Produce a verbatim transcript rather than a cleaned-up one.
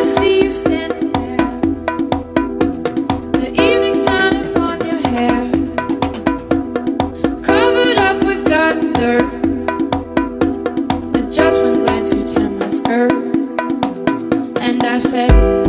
I said